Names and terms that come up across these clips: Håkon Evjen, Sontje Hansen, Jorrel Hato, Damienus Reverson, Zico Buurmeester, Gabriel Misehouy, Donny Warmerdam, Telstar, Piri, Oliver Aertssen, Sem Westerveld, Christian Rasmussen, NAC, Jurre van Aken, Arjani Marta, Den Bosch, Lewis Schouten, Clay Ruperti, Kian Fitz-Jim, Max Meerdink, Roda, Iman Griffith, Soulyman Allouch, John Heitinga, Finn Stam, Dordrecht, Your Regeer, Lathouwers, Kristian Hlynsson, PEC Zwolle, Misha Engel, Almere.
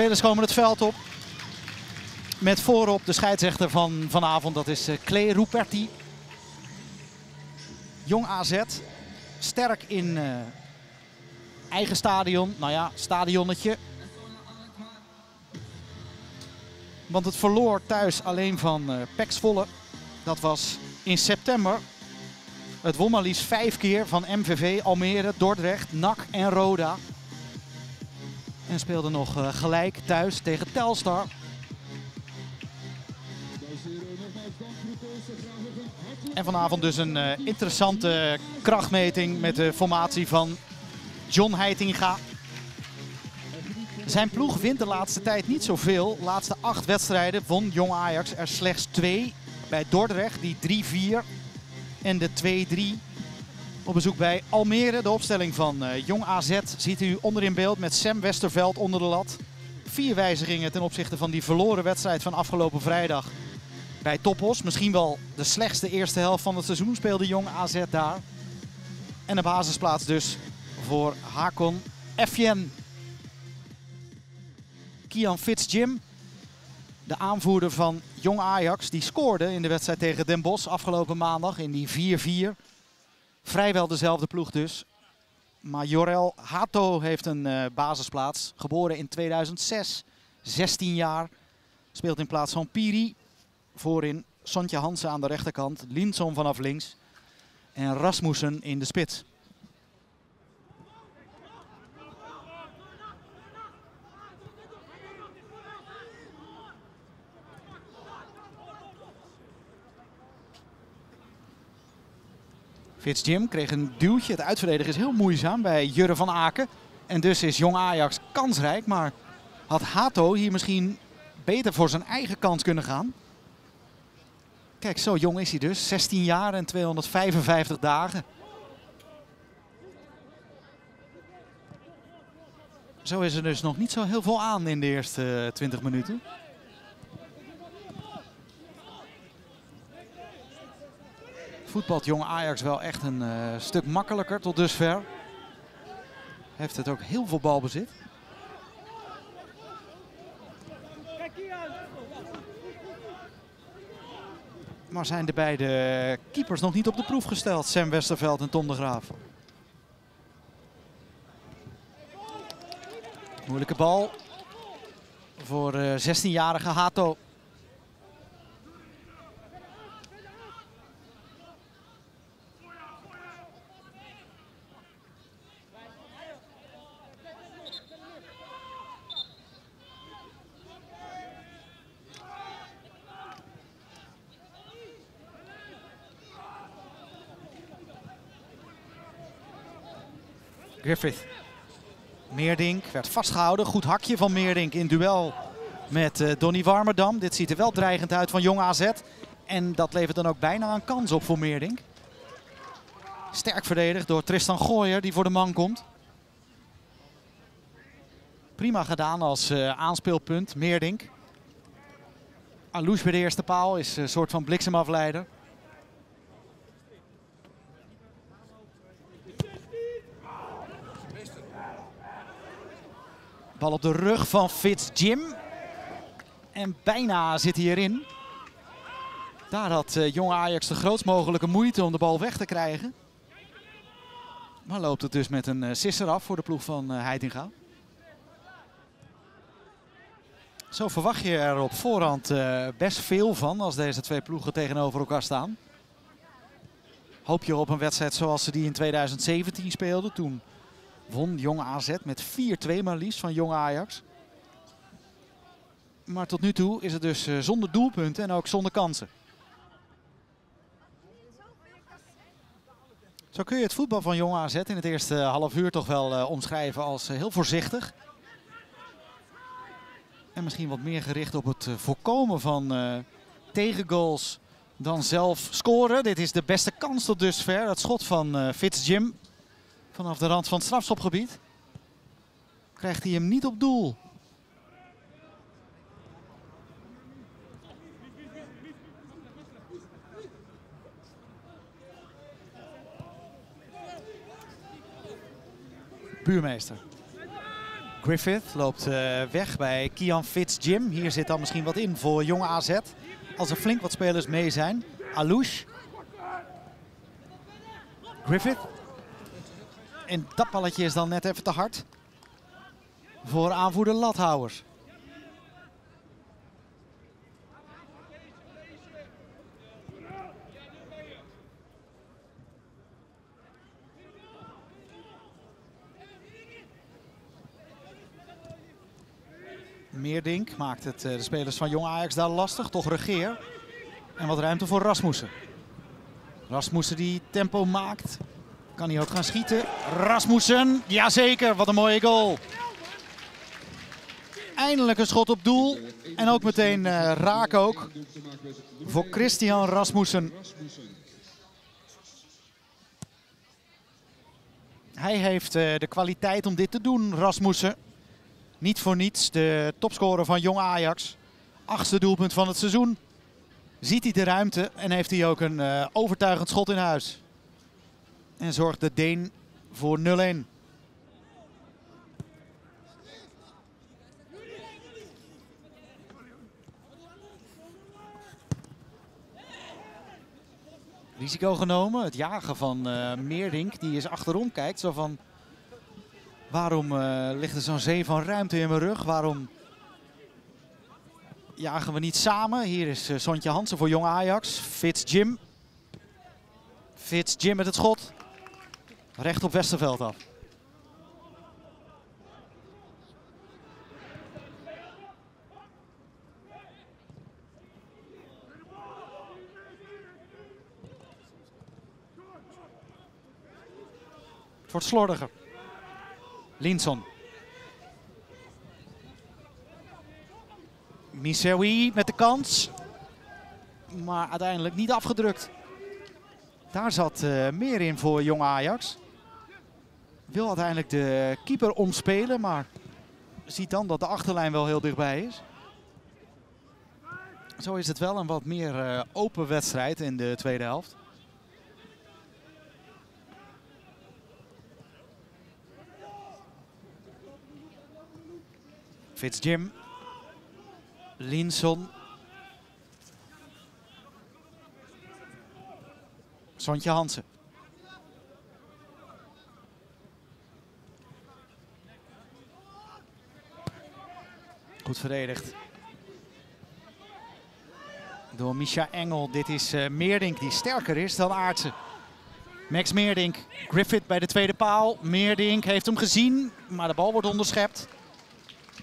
Spelers komen het veld op. Met voorop de scheidsrechter van vanavond, dat is Clay Ruperti. Jong AZ, sterk in eigen stadion. Nou ja, stadionnetje. Want het verloor thuis alleen van PEC Zwolle. Dat was in september. Het won maar liefst 5 keer van MVV, Almere, Dordrecht, NAC en Roda. En speelde nog gelijk thuis tegen Telstar. En vanavond dus een interessante krachtmeting met de formatie van John Heitinga. Zijn ploeg wint de laatste tijd niet zoveel. De laatste 8 wedstrijden won Jong Ajax er slechts 2. Bij Dordrecht die 3-4 en de 2-3. Op bezoek bij Almere. De opstelling van Jong AZ ziet u onder in beeld met Sem Westerveld onder de lat. 4 wijzigingen ten opzichte van die verloren wedstrijd van afgelopen vrijdag bij Toppos. Misschien wel de slechtste eerste helft van het seizoen speelde Jong AZ daar. En de basisplaats dus voor Håkon Evjen. Kian Fitz-Jim, de aanvoerder van Jong Ajax, die scoorde in de wedstrijd tegen Den Bosch afgelopen maandag in die 4-4. Vrijwel dezelfde ploeg dus. Maar Jorrel Hato heeft een basisplaats. Geboren in 2006, 16 jaar. Speelt in plaats van Piri. Voorin Sontje Hansen aan de rechterkant. Hlynsson vanaf links. En Rasmussen in de spits. Fitz-Jim kreeg een duwtje. Het uitverdedigen is heel moeizaam bij Jurre van Aken. En dus is Jong Ajax kansrijk. Maar had Hato hier misschien beter voor zijn eigen kans kunnen gaan? Kijk, zo jong is hij dus. 16 jaar en 255 dagen. Zo is er dus nog niet zo heel veel aan in de eerste 20 minuten. Voetbalt Jong Ajax wel echt een stuk makkelijker tot dusver. Heeft het ook heel veel balbezit. Maar zijn de beide keepers nog niet op de proef gesteld. Sem Westerveld en Tom de Graaf. Moeilijke bal voor 16-jarige Hato. Griffith. Meerdink werd vastgehouden. Goed hakje van Meerdink in duel met Donny Warmerdam. Dit ziet er wel dreigend uit van Jong AZ. En dat levert dan ook bijna een kans op voor Meerdink. Sterk verdedigd door Tristan Gooijer die voor de man komt. Prima gedaan als aanspeelpunt Meerdink. Allouch bij de eerste paal is een soort van bliksemafleider. Bal op de rug van Fitz-Jim. En bijna zit hij erin. Daar had Jong Ajax de grootst mogelijke moeite om de bal weg te krijgen. Maar loopt het dus met een sisser af voor de ploeg van Heitinga. Zo verwacht je er op voorhand best veel van als deze twee ploegen tegenover elkaar staan. Hoop je op een wedstrijd zoals ze die in 2017 speelden toen... Won Jong AZ met 4-2 maar liefst van Jong Ajax. Maar tot nu toe is het dus zonder doelpunten en ook zonder kansen. Zo kun je het voetbal van Jong AZ in het eerste half uur toch wel omschrijven als heel voorzichtig. En misschien wat meer gericht op het voorkomen van tegengoals dan zelf scoren. Dit is de beste kans tot dusver. Dat schot van Fitz-Jim. Vanaf de rand van het strafschopgebied krijgt hij hem niet op doel. Buurmeester. Griffith loopt weg bij Kian Fitz-Jim. Hier zit dan misschien wat in voor Jong AZ. Als er flink wat spelers mee zijn. Allouch. Griffith. En dat balletje is dan net even te hard voor aanvoerder Lathouwers. Meerdink maakt het de spelers van Jong Ajax daar lastig. Toch Regeer. En wat ruimte voor Rasmussen. Rasmussen die tempo maakt. Kan hij ook gaan schieten. Rasmussen. Jazeker. Wat een mooie goal. Eindelijk een schot op doel. En ook meteen raak ook. Voor Christian Rasmussen. Hij heeft de kwaliteit om dit te doen, Rasmussen. Niet voor niets de topscorer van Jong Ajax. 8e doelpunt van het seizoen. Ziet hij de ruimte en heeft hij ook een overtuigend schot in huis. En zorgt de Deen voor 0-1. Risico genomen. Het jagen van Meerdink. Die is achterom, kijkt zo van... Waarom ligt er zo'n zee van ruimte in mijn rug? Waarom jagen we niet samen? Hier is Sontje Hansen voor Jong Ajax. Fitz-Jim. Fitz-Jim met het schot. Recht op Westerveld af. Het wordt slordiger. Hlynsson. Misehouy met de kans. Maar uiteindelijk niet afgedrukt. Daar zat meer in voor Jong Ajax. Wil uiteindelijk de keeper omspelen, maar ziet dan dat de achterlijn wel heel dichtbij is. Zo is het wel een wat meer open wedstrijd in de tweede helft. Fitz-Jim, Hlynsson, Sontje Hansen. Goed verdedigd door Misha Engel. Dit is Meerdink die sterker is dan Aartsen. Max Meerdink, Griffith bij de tweede paal. Meerdink heeft hem gezien, maar de bal wordt onderschept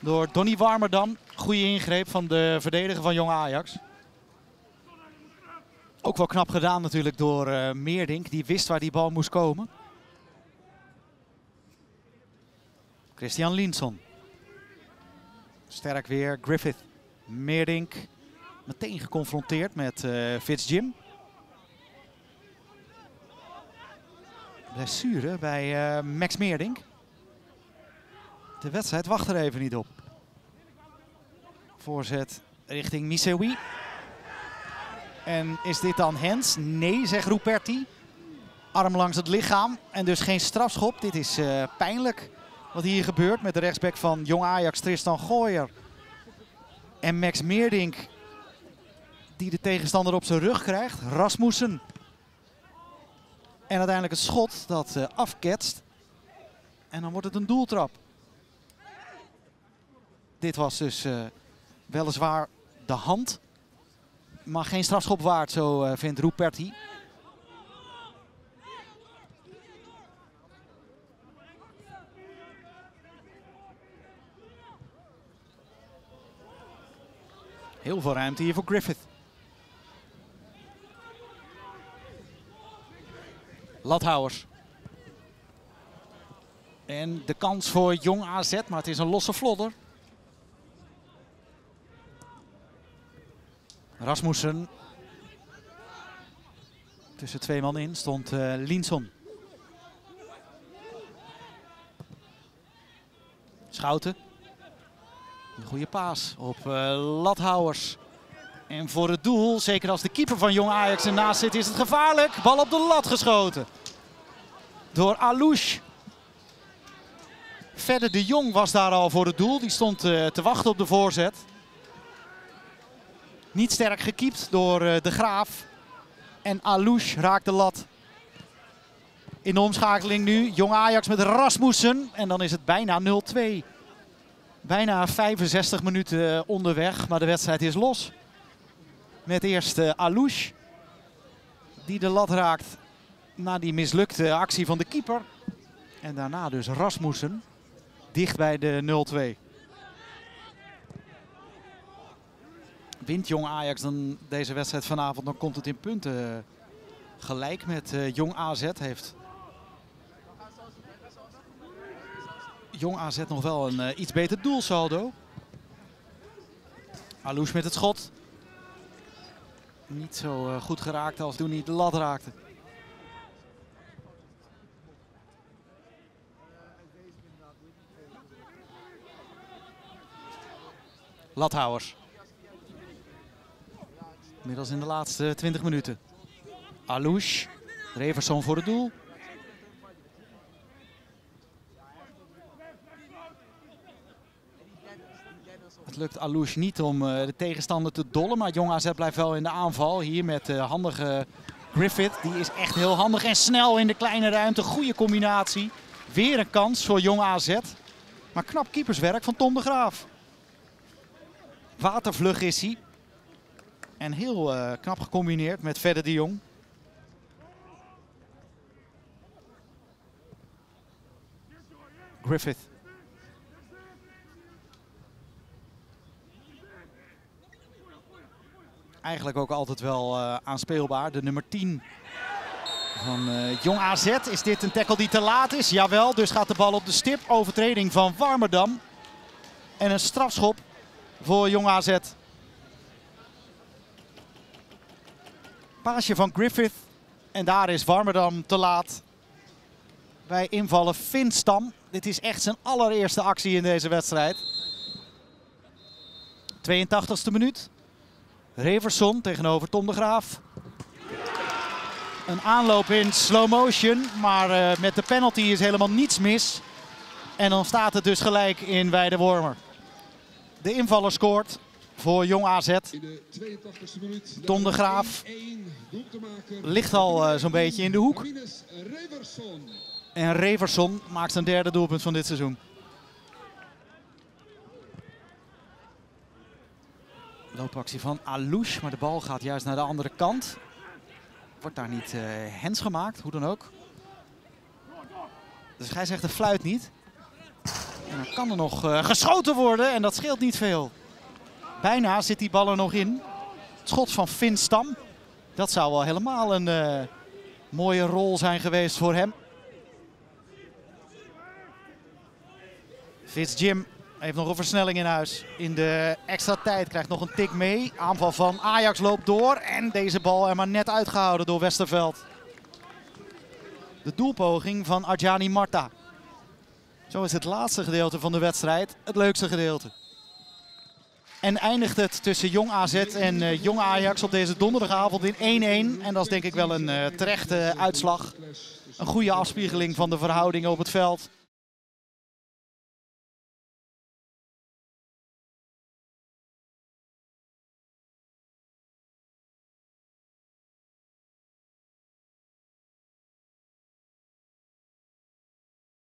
door Donny Warmerdam. Goede ingreep van de verdediger van Jong Ajax. Ook wel knap gedaan natuurlijk door Meerdink. Die wist waar die bal moest komen. Kristian Hlynsson. Sterk weer Griffith. Meerdink meteen geconfronteerd met Fitz-Jim. Blessure bij Max Meerdink. De wedstrijd wacht er even niet op. Voorzet richting Misehouy. En is dit dan hands? Nee, zegt Ruperti. Arm langs het lichaam en dus geen strafschop. Dit is pijnlijk wat hier gebeurt met de rechtsback van Jong Ajax, Tristan Gooijer. En Max Meerdink die de tegenstander op zijn rug krijgt. Rasmussen. En uiteindelijk het schot dat afketst. En dan wordt het een doeltrap. Dit was dus weliswaar de hand, maar geen strafschop waard, zo vindt Ruperti. Heel veel ruimte hier voor Griffith. Lathouwers. En de kans voor Jong AZ, maar het is een losse vlodder. Rasmussen. Tussen twee man in stond Hlynsson. Schouten. Een goede paas op Lathouwers. En voor het doel, zeker als de keeper van Jong Ajax ernaast zit, is het gevaarlijk. Bal op de lat geschoten door Allouch. Fedde de Jong was daar al voor het doel. Die stond te wachten op de voorzet. Niet sterk gekiept door de Graaf. En Allouch raakt de lat. In de omschakeling nu. Jong Ajax met Rasmussen. En dan is het bijna 0-2. Bijna 65 minuten onderweg. Maar de wedstrijd is los. Met eerst Allouch. Die de lat raakt na die mislukte actie van de keeper. En daarna dus Rasmussen. Dicht bij de 0-2. Wint Jong Ajax dan deze wedstrijd vanavond, dan komt het in punten gelijk met Jong AZ. Heeft Jong AZ nog wel een iets beter doelsaldo. Allouch met het schot. Niet zo goed geraakt als toen hij de lat raakte. Lathouwers. Inmiddels in de laatste 20 minuten. Allouch, Reverson voor het doel. Het lukt Allouch niet om de tegenstander te dollen, maar Jong AZ blijft wel in de aanval. Hier met handige Griffith, die is echt heel handig en snel in de kleine ruimte. Goede combinatie, weer een kans voor Jong AZ. Maar knap keeperswerk van Tom de Graaf. Watervlug is hij. En heel knap gecombineerd met Fedde de Jong. Griffith. Eigenlijk ook altijd wel aanspeelbaar. De nummer 10 van Jong AZ. Is dit een tackle die te laat is? Jawel, dus gaat de bal op de stip. Overtreding van Warmerdam. En een strafschop voor Jong AZ. Paasje van Griffith. En daar is Warmerdam te laat. Bij invallen Finn Stam. Dit is echt zijn allereerste actie in deze wedstrijd. 82e minuut. Reverson tegenover Tom de Graaf. Een aanloop in slow motion. Maar met de penalty is helemaal niets mis. En dan staat het dus gelijk in Weidewormer. De invaller scoort. Voor Jong AZ. In de 82e minuut, Tom de Graaf ligt al zo'n beetje in de hoek. En Reverson maakt zijn derde doelpunt van dit seizoen. Loopactie van Allouch, maar de bal gaat juist naar de andere kant. Wordt daar niet hands gemaakt, hoe dan ook. De scheidsrechter fluit niet. En dan kan er nog geschoten worden en dat scheelt niet veel. Bijna zit die bal er nog in. Het schot van Finn Stam. Dat zou wel helemaal een mooie rol zijn geweest voor hem. Fitz-Jim heeft nog een versnelling in huis. In de extra tijd krijgt nog een tik mee. Aanval van Ajax loopt door. En deze bal er maar net uitgehouden door Westerveld. De doelpoging van Arjani Marta. Zo is het laatste gedeelte van de wedstrijd het leukste gedeelte. En eindigt het tussen Jong AZ en Jong Ajax op deze donderdagavond in 1-1. En dat is denk ik wel een terechte uitslag. Een goede afspiegeling van de verhoudingen op het veld.